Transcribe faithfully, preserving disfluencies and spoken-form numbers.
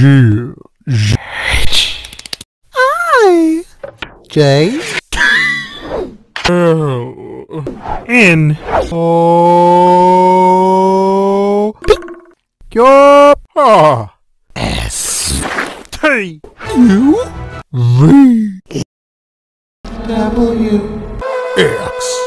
G, G, I, J, L, N, O, P, Q, R, S, T, U, V, W, X.